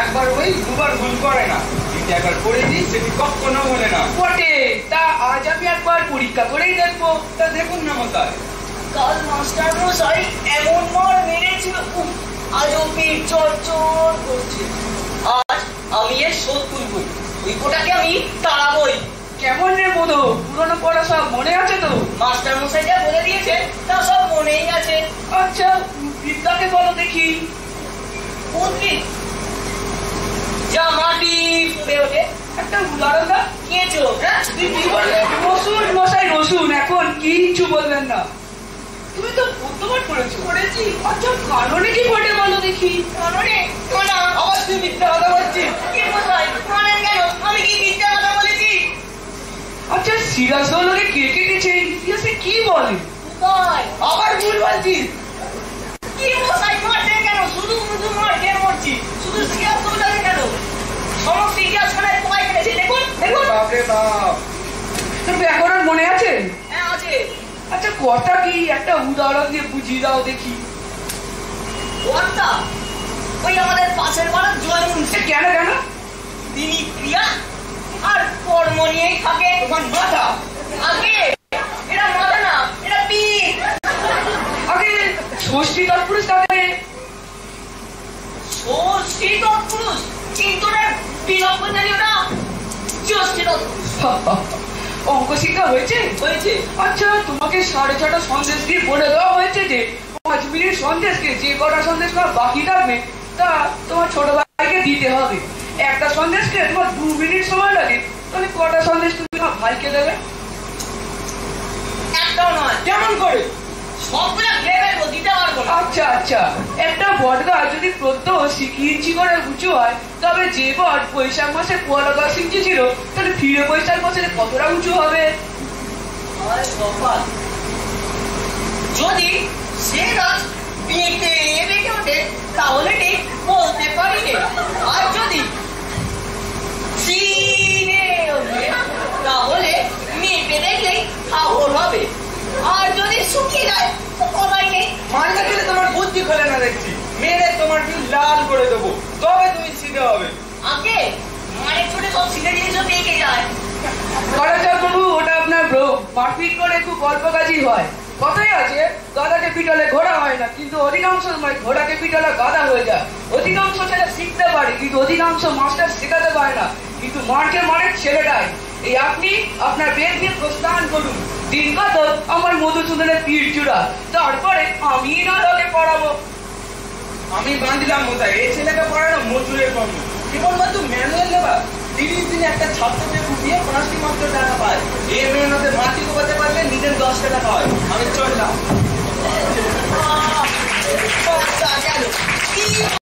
छात्र